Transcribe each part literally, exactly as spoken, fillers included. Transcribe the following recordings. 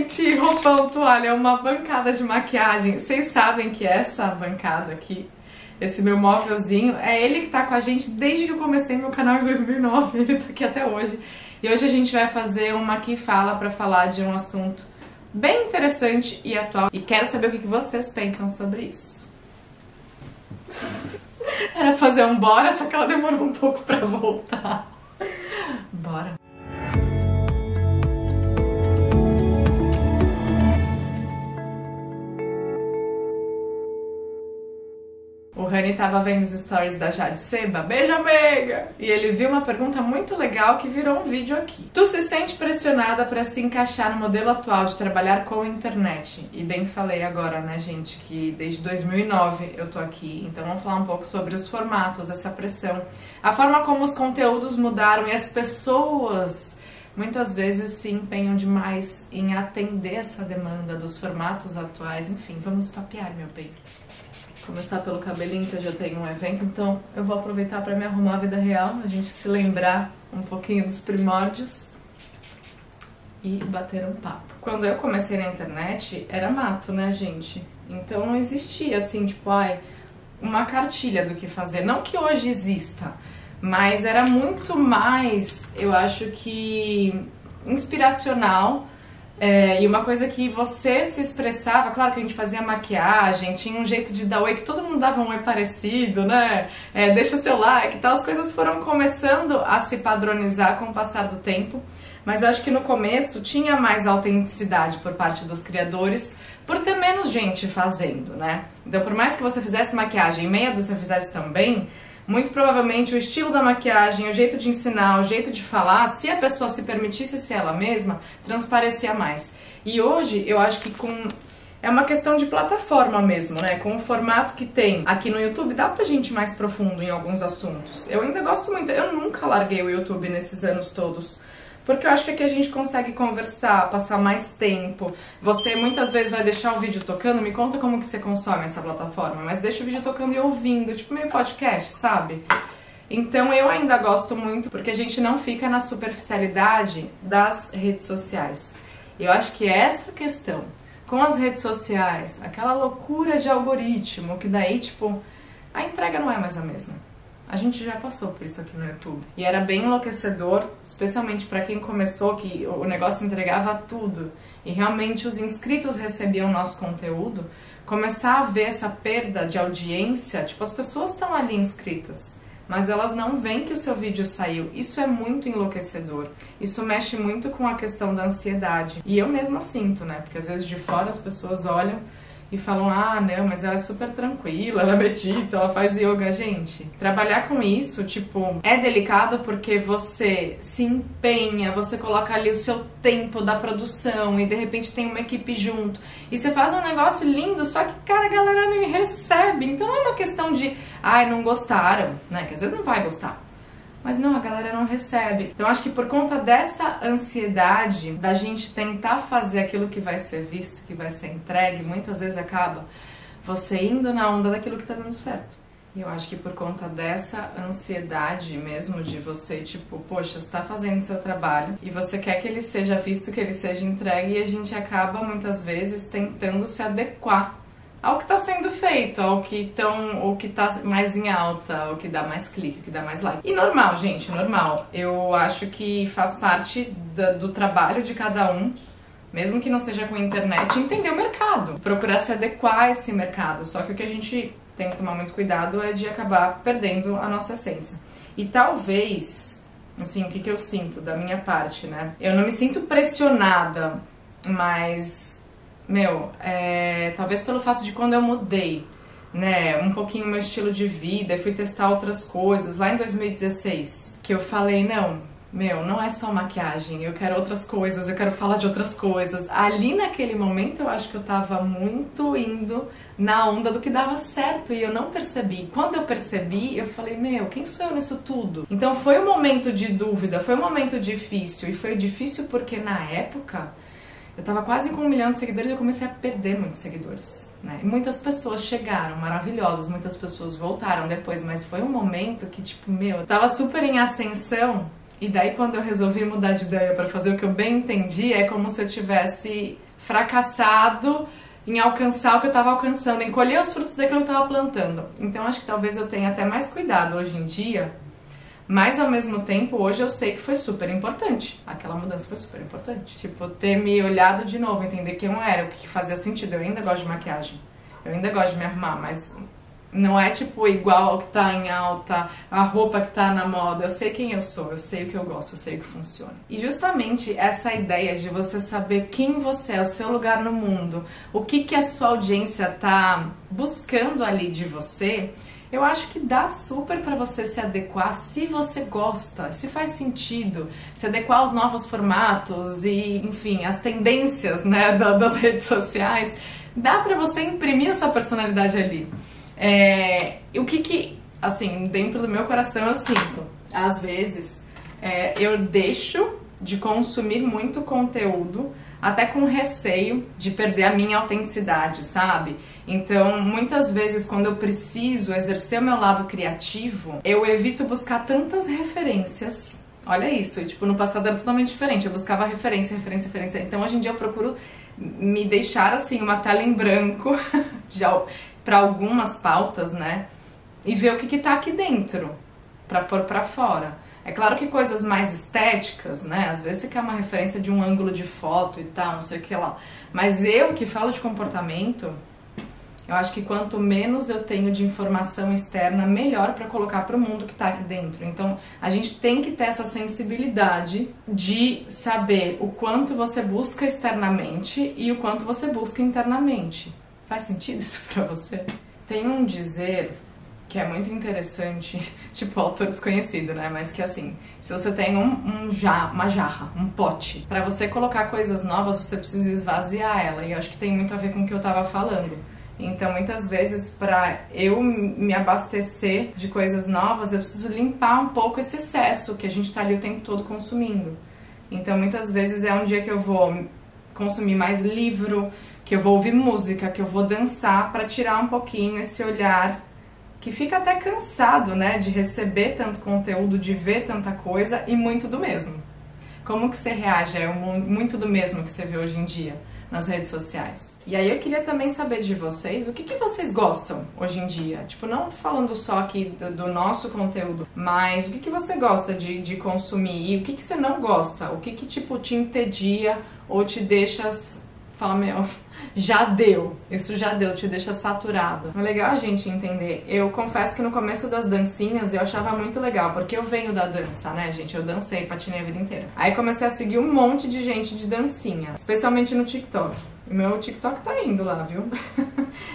gente, roupão, toalha, é uma bancada de maquiagem. Vocês sabem que essa bancada aqui, esse meu móvelzinho, é ele que tá com a gente desde que eu comecei meu canal em dois mil e nove, ele tá aqui até hoje. E hoje a gente vai fazer uma quem fala pra falar de um assunto bem interessante e atual. E quero saber o que vocês pensam sobre isso. Era fazer um bora, só que ela demorou um pouco pra voltar. Bora. O Rani tava vendo os stories da Jade Seba, beijo amiga! E ele viu uma pergunta muito legal que virou um vídeo aqui. Tu se sente pressionada pra se encaixar no modelo atual de trabalhar com a internet? E bem falei agora, né gente, que desde dois mil e nove eu tô aqui, então vamos falar um pouco sobre os formatos, essa pressão, a forma como os conteúdos mudaram e as pessoas muitas vezes se empenham demais em atender essa demanda dos formatos atuais, enfim, vamos papear, meu bem. Começar pelo cabelinho, que hoje eu tenho um evento, então eu vou aproveitar para me arrumar a vida real, a gente se lembrar um pouquinho dos primórdios e bater um papo. Quando eu comecei na internet, era mato, né, gente? Então não existia, assim, tipo, ai, uma cartilha do que fazer. Não que hoje exista, mas era muito mais, eu acho que, inspiracional. É, e uma coisa que você se expressava, claro que a gente fazia maquiagem, tinha um jeito de dar oi, que todo mundo dava um oi parecido, né? É, deixa seu like e tal, as coisas foram começando a se padronizar com o passar do tempo, mas eu acho que no começo tinha mais autenticidade por parte dos criadores, por ter menos gente fazendo, né? Então por mais que você fizesse maquiagem e meia dúzia fizesse também, muito provavelmente o estilo da maquiagem, o jeito de ensinar, o jeito de falar, se a pessoa se permitisse ser ela mesma, transparecia mais. E hoje eu acho que com... é uma questão de plataforma mesmo, né? Com o formato que tem aqui no YouTube, dá pra gente ir mais profundo em alguns assuntos. Eu ainda gosto muito, eu nunca larguei o YouTube nesses anos todos, porque eu acho que aqui a gente consegue conversar, passar mais tempo. Você muitas vezes vai deixar o vídeo tocando, me conta como que você consome essa plataforma, mas deixa o vídeo tocando e ouvindo, tipo meio podcast, sabe? Então eu ainda gosto muito, porque a gente não fica na superficialidade das redes sociais. E eu acho que essa questão, com as redes sociais, aquela loucura de algoritmo, que daí, tipo, a entrega não é mais a mesma. A gente já passou por isso aqui no YouTube. E era bem enlouquecedor, especialmente pra quem começou, que o negócio entregava tudo. E realmente os inscritos recebiam nosso conteúdo. Começar a ver essa perda de audiência, tipo, as pessoas estão ali inscritas, mas elas não veem que o seu vídeo saiu. Isso é muito enlouquecedor. Isso mexe muito com a questão da ansiedade. E eu mesma sinto, né? Porque às vezes de fora as pessoas olham e falam, ah, não, mas ela é super tranquila, ela medita, ela faz yoga. Gente, trabalhar com isso, tipo, é delicado porque você se empenha, você coloca ali o seu tempo da produção e de repente tem uma equipe junto. E você faz um negócio lindo, só que, cara, a galera nem recebe. Então é uma questão de, ai, não gostaram, né? Que às vezes não vai gostar. Mas não, a galera não recebe. Então acho que por conta dessa ansiedade da gente tentar fazer aquilo que vai ser visto, que vai ser entregue, muitas vezes acaba você indo na onda daquilo que tá dando certo. E eu acho que por conta dessa ansiedade mesmo de você, tipo, poxa, você tá fazendo seu trabalho e você quer que ele seja visto, que ele seja entregue, e a gente acaba muitas vezes tentando se adequar ao que está sendo feito, ao que tão, o que está mais em alta, o que dá mais clique, o que dá mais like. E normal, gente, normal. Eu acho que faz parte da, do trabalho de cada um, mesmo que não seja com a internet, entender o mercado. Procurar se adequar a esse mercado. Só que o que a gente tem que tomar muito cuidado é de acabar perdendo a nossa essência. E talvez, assim, o que, que eu sinto da minha parte, né? Eu não me sinto pressionada, mas... Meu, é, talvez pelo fato de quando eu mudei, né, um pouquinho meu estilo de vida, fui testar outras coisas, lá em dois mil e dezesseis, que eu falei, não, meu, não é só maquiagem, eu quero outras coisas, eu quero falar de outras coisas. Ali naquele momento eu acho que eu tava muito indo na onda do que dava certo e eu não percebi. Quando eu percebi, eu falei, meu, quem sou eu nisso tudo? Então foi um momento de dúvida, foi um momento difícil, e foi difícil porque na época... Eu tava quase com um milhão de seguidores e eu comecei a perder muitos seguidores, né? E muitas pessoas chegaram, maravilhosas, muitas pessoas voltaram depois, mas foi um momento que, tipo, meu, eu tava super em ascensão E daí quando eu resolvi mudar de ideia para fazer o que eu bem entendi, é como se eu tivesse fracassado em alcançar o que eu estava alcançando, em colher os frutos daquilo que eu estava plantando. Então acho que talvez eu tenha até mais cuidado hoje em dia, mas ao mesmo tempo hoje eu sei que foi super importante. Aquela mudança foi super importante. Tipo, ter me olhado de novo, entender quem eu era, o que fazia sentido. Eu ainda gosto de maquiagem, eu ainda gosto de me arrumar, mas não é tipo igual ao que tá em alta, a roupa que tá na moda. Eu sei quem eu sou, eu sei o que eu gosto, eu sei o que funciona. E justamente essa ideia de você saber quem você é, o seu lugar no mundo, o que que a sua audiência tá buscando ali de você, eu acho que dá super pra você se adequar se você gosta, se faz sentido, se adequar aos novos formatos e, enfim, as tendências, né, das redes sociais. Dá pra você imprimir a sua personalidade ali. É, o que que, assim, dentro do meu coração eu sinto, às vezes, é, eu deixo de consumir muito conteúdo, até com receio de perder a minha autenticidade, sabe? Então, muitas vezes, quando eu preciso exercer o meu lado criativo, eu evito buscar tantas referências. Olha isso, tipo, no passado era totalmente diferente, eu buscava referência, referência, referência. Então, hoje em dia eu procuro me deixar, assim, uma tela em branco de algo, para algumas pautas, né? E ver o que que tá aqui dentro, para pôr para fora. É claro que coisas mais estéticas, né? Às vezes você quer uma referência de um ângulo de foto e tal, não sei o que lá. Mas eu que falo de comportamento, eu acho que quanto menos eu tenho de informação externa, melhor para colocar para o mundo que tá aqui dentro. Então, a gente tem que ter essa sensibilidade de saber o quanto você busca externamente e o quanto você busca internamente. Faz sentido isso pra você? Tem um dizer que é muito interessante, tipo autor desconhecido, né? Mas que assim, se você tem um, um ja, uma jarra, um pote, pra você colocar coisas novas, você precisa esvaziar ela. E eu acho que tem muito a ver com o que eu tava falando. Então, muitas vezes, pra eu me abastecer de coisas novas, eu preciso limpar um pouco esse excesso que a gente tá ali o tempo todo consumindo. Então, muitas vezes é um dia que eu vou consumir mais livro, que eu vou ouvir música, que eu vou dançar, para tirar um pouquinho esse olhar que fica até cansado, né, de receber tanto conteúdo, de ver tanta coisa e muito do mesmo. Como que você reage a muito do mesmo que você vê hoje em dia nas redes sociais? E aí eu queria também saber de vocês o que que vocês gostam hoje em dia. Tipo, não falando só aqui do, do nosso conteúdo, mas o que que você gosta de, de consumir e o que que você não gosta? O que que, tipo, te entedia ou te deixa... Fala, meu, já deu, isso já deu, te deixa saturada. É legal a gente entender. Eu confesso que no começo das dancinhas eu achava muito legal, porque eu venho da dança, né, gente? Eu dancei, patinei a vida inteira. Aí comecei a seguir um monte de gente de dancinha, especialmente no TikTok. E meu TikTok tá indo lá, viu?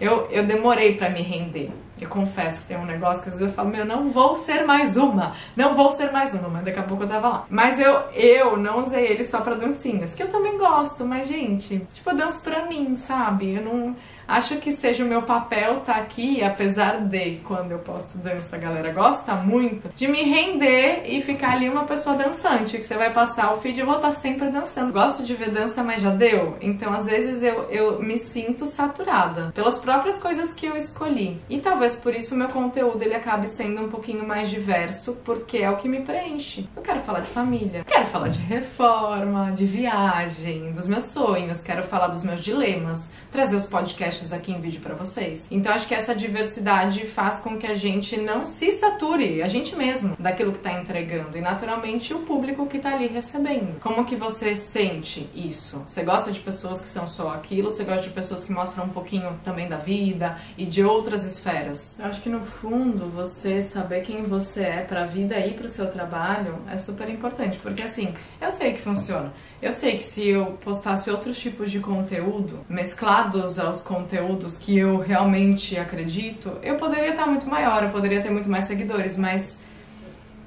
eu, eu demorei pra me render. Eu confesso que tem um negócio que às vezes eu falo, meu, não vou ser mais uma, não vou ser mais uma, mas daqui a pouco eu tava lá. Mas eu, eu não usei ele só pra dancinhas, que eu também gosto, mas, gente, tipo, eu danço pra mim, sabe? Eu não acho que seja o meu papel tá aqui, apesar de, quando eu posto dança, a galera gosta muito, de me render e ficar ali uma pessoa dançante, que você vai passar o feed e eu vou estar sempre dançando. Gosto de ver dança, mas já deu? Então, às vezes, eu, eu me sinto saturada pelas próprias coisas que eu escolhi. E talvez por isso o meu conteúdo ele acaba sendo um pouquinho mais diverso, porque é o que me preenche. Eu quero falar de família, quero falar de reforma, de viagem, dos meus sonhos, quero falar dos meus dilemas, trazer os podcasts aqui em vídeo pra vocês. Então acho que essa diversidade faz com que a gente não se sature, a gente mesmo, daquilo que tá entregando e naturalmente o público que tá ali recebendo. Como que você sente isso? Você gosta de pessoas que são só aquilo? Você gosta de pessoas que mostram um pouquinho também da vida e de outras esferas? Eu acho que no fundo você saber quem você é pra vida e pro seu trabalho é super importante, porque assim, eu sei que funciona. Eu sei que se eu postasse outros tipos de conteúdo, mesclados aos conteúdos que eu realmente acredito, eu poderia estar muito maior, eu poderia ter muito mais seguidores, mas...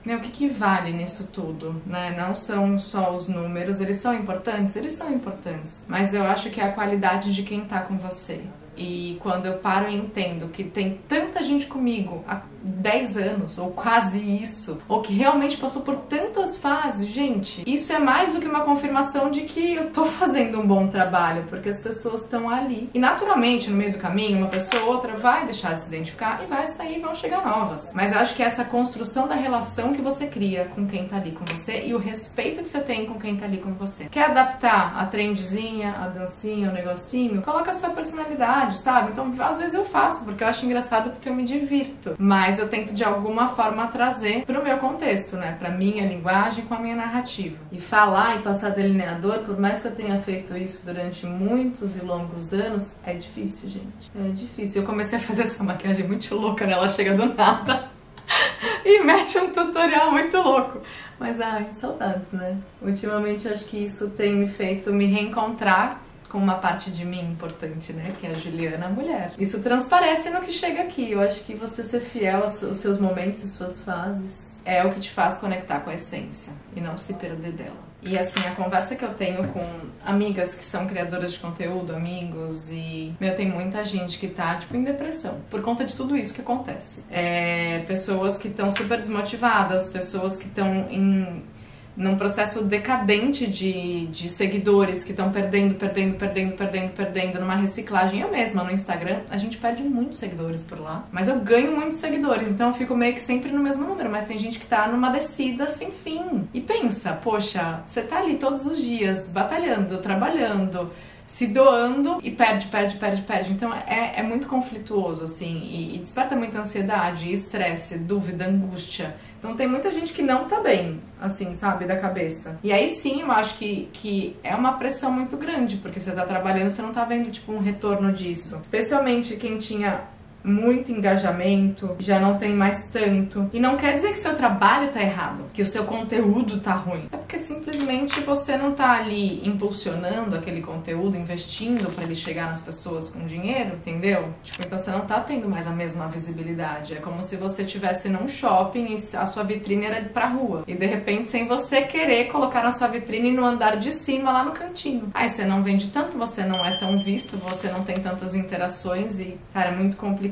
Meu, o que que vale nisso tudo, né? Não são só os números, eles são importantes? Eles são importantes. Mas eu acho que é a qualidade de quem tá com você. E quando eu paro e entendo que tem tanta gente comigo há dez anos, ou quase isso, ou que realmente passou por tantas fases, gente, isso é mais do que uma confirmação de que eu tô fazendo um bom trabalho, porque as pessoas estão ali. E naturalmente, no meio do caminho, uma pessoa ou outra vai deixar de se identificar e vai sair e vão chegar novas. Mas eu acho que essa construção da relação que você cria com quem tá ali com você e o respeito que você tem com quem tá ali com você. Quer adaptar a trendezinha, a dancinha, o negocinho? Coloca a sua personalidade, sabe? Então, às vezes eu faço, porque eu acho engraçado, porque eu me divirto. Mas eu tento, de alguma forma, trazer pro meu contexto, né? Pra minha linguagem, com a minha narrativa. E falar e passar delineador, por mais que eu tenha feito isso durante muitos e longos anos, é difícil, gente. É difícil. Eu comecei a fazer essa maquiagem muito louca, né? Ela chega do nada e mete um tutorial muito louco. Mas, ai, saudades, né? Ultimamente, eu acho que isso tem me feito me reencontrar com uma parte de mim importante, né? Que é a Juliana, a mulher. Isso transparece no que chega aqui. Eu acho que você ser fiel aos seus momentos e suas fases é o que te faz conectar com a essência e não se perder dela. E assim, a conversa que eu tenho com amigas que são criadoras de conteúdo, amigos, e, meu, tem muita gente que tá, tipo, em depressão por conta de tudo isso que acontece. É, pessoas que estão super desmotivadas, pessoas que estão em... num processo decadente de, de seguidores que estão perdendo, perdendo, perdendo, perdendo, perdendo, numa reciclagem. Eu mesma no Instagram, a gente perde muitos seguidores por lá, mas eu ganho muitos seguidores, então eu fico meio que sempre no mesmo número, mas tem gente que tá numa descida sem fim. E pensa, poxa, você tá ali todos os dias, batalhando, trabalhando, se doando e perde, perde, perde, perde. Então é, é muito conflituoso, assim, e, e desperta muita ansiedade, estresse, dúvida, angústia. Então tem muita gente que não tá bem, assim, sabe, da cabeça. E aí sim, eu acho que, que é uma pressão muito grande, porque você tá trabalhando, você não tá vendo, tipo, um retorno disso. Especialmente quem tinha muito engajamento, já não tem mais tanto. E não quer dizer que seu trabalho tá errado, que o seu conteúdo tá ruim. É porque simplesmente você não tá ali impulsionando aquele conteúdo, investindo pra ele chegar nas pessoas com dinheiro, entendeu? Tipo, então você não tá tendo mais a mesma visibilidade. É como se você estivesse num shopping e a sua vitrine era pra rua. E de repente, sem você querer, colocar a sua vitrine no andar de cima, lá no cantinho. Aí você não vende tanto, você não é tão visto, você não tem tantas interações e, cara, é muito complicado.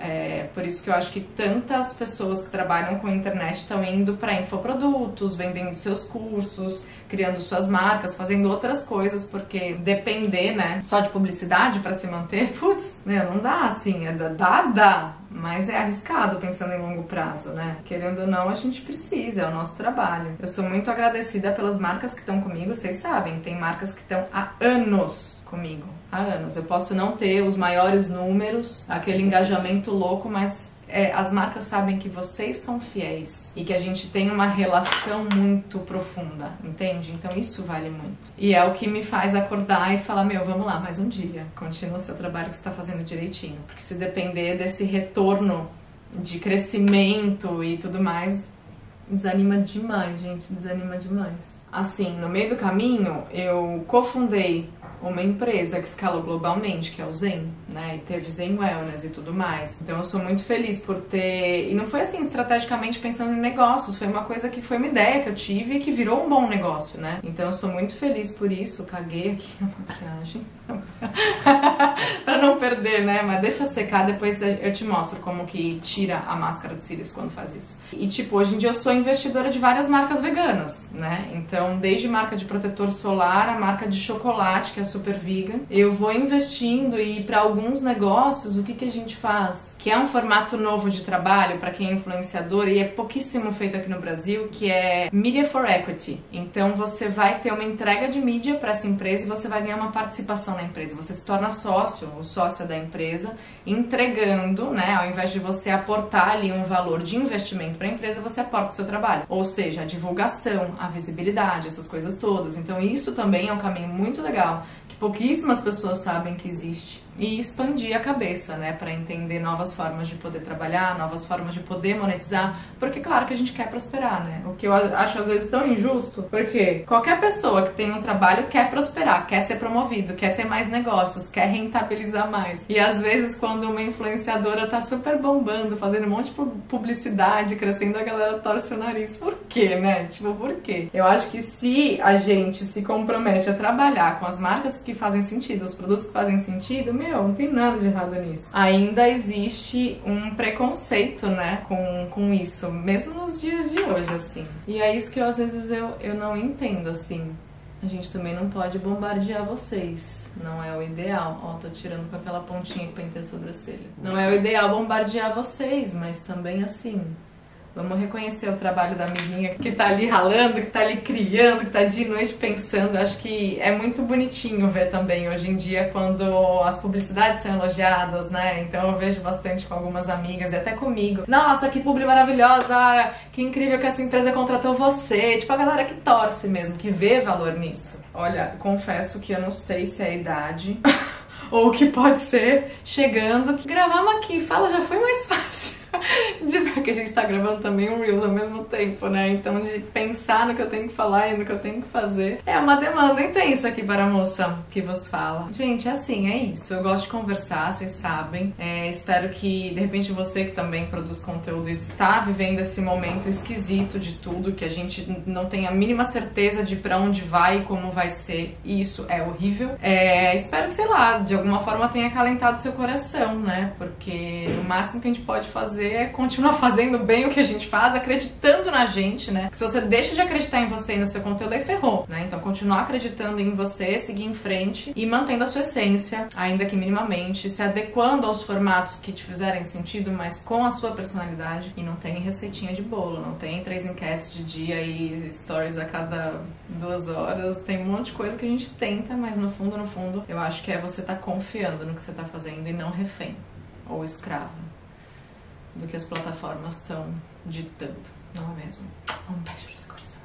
É por isso que eu acho que tantas pessoas que trabalham com internet estão indo para infoprodutos, vendendo seus cursos, criando suas marcas, fazendo outras coisas, porque depender, né, só de publicidade para se manter, putz, meu, não dá assim, é dá, dá, mas é arriscado pensando em longo prazo, né? Querendo ou não, a gente precisa, é o nosso trabalho. Eu sou muito agradecida pelas marcas que estão comigo, vocês sabem, tem marcas que estão há anos comigo, há anos. Eu posso não ter os maiores números, aquele engajamento louco, mas é, as marcas sabem que vocês são fiéis e que a gente tem uma relação muito profunda, entende? Então isso vale muito. E é o que me faz acordar e falar, meu, vamos lá, mais um dia. Continua o seu trabalho que você está fazendo direitinho. Porque se depender desse retorno de crescimento e tudo mais, desanima demais, gente, desanima demais. Assim, no meio do caminho, eu cofundei uma empresa que escalou globalmente, que é o Zen, né? E teve Zen Wellness e tudo mais. Então eu sou muito feliz por ter... E não foi assim, estrategicamente pensando em negócios. Foi uma coisa que foi uma ideia que eu tive e que virou um bom negócio, né? Então eu sou muito feliz por isso. Caguei aqui a maquiagem. Pra não perder, né? Mas deixa secar, depois eu te mostro como que tira a máscara de cílios quando faz isso. E tipo, hoje em dia eu sou investidora de várias marcas veganas, né? Então desde marca de protetor solar, a marca de chocolate, que é Super Viga. Eu vou investindo e para alguns negócios, o que que a gente faz? Que é um formato novo de trabalho para quem é influenciador e é pouquíssimo feito aqui no Brasil, que é Media for Equity. Então você vai ter uma entrega de mídia para essa empresa e você vai ganhar uma participação na empresa. Você se torna sócio ou sócia da empresa, entregando, né, ao invés de você aportar ali um valor de investimento para a empresa, você aporta o seu trabalho. Ou seja, a divulgação, a visibilidade, essas coisas todas. Então isso também é um caminho muito legal, que pouquíssimas pessoas sabem que existe. E expandir a cabeça, né, para entender novas formas de poder trabalhar, novas formas de poder monetizar, porque claro que a gente quer prosperar, né? O que eu acho às vezes tão injusto, porque qualquer pessoa que tem um trabalho quer prosperar, quer ser promovido, quer ter mais negócios, quer rentabilizar mais. E às vezes quando uma influenciadora tá super bombando, fazendo um monte de publicidade, crescendo, a galera torce o nariz. Por quê, né? Tipo, por quê? Eu acho que se a gente se compromete a trabalhar com as marcas que que fazem sentido, os produtos que fazem sentido, meu, não tem nada de errado nisso. Ainda existe um preconceito, né, com, com isso, mesmo nos dias de hoje, assim. E é isso que eu, às vezes eu, eu não entendo, assim. A gente também não pode bombardear vocês. Não é o ideal. Ó, tô tirando com aquela pontinha que pentei a sobrancelha. Não é o ideal bombardear vocês, mas também assim... Vamos reconhecer o trabalho da amiguinha que tá ali ralando, que tá ali criando, que tá de noite pensando. Acho que é muito bonitinho ver também hoje em dia quando as publicidades são elogiadas, né? Então eu vejo bastante com algumas amigas e até comigo. Nossa, que publi maravilhosa! Que incrível que essa empresa contratou você! Tipo, a galera que torce mesmo, que vê valor nisso. Olha, confesso que eu não sei se é a idade ou o que pode ser chegando. Gravamos aqui, fala, já foi mais fácil. De ver que a gente tá gravando também um Reels ao mesmo tempo, né? Então de pensar no que eu tenho que falar e no que eu tenho que fazer. É uma demanda intensa aqui para a moça que vos fala. Gente, é assim, é isso. Eu gosto de conversar, vocês sabem. É, espero que, de repente, você que também produz conteúdo e está vivendo esse momento esquisito de tudo, que a gente não tem a mínima certeza de pra onde vai e como vai ser. E isso é horrível. É, espero que, sei lá, de alguma forma tenha acalentado seu coração, né? Porque o máximo que a gente pode fazer é continuar fazendo bem o que a gente faz, acreditando na gente, né? Porque se você deixa de acreditar em você e no seu conteúdo, aí ferrou, né? Então continuar acreditando em você, seguir em frente e mantendo a sua essência, ainda que minimamente, se adequando aos formatos que te fizerem sentido, mas com a sua personalidade. E não tem receitinha de bolo, não tem três enquetes de dia e stories a cada duas horas, tem um monte de coisa que a gente tenta, mas no fundo, no fundo, eu acho que é você tá confiando no que você tá fazendo e não refém ou escravo do que as plataformas estão ditando, não é mesmo? Um beijo nesse coração.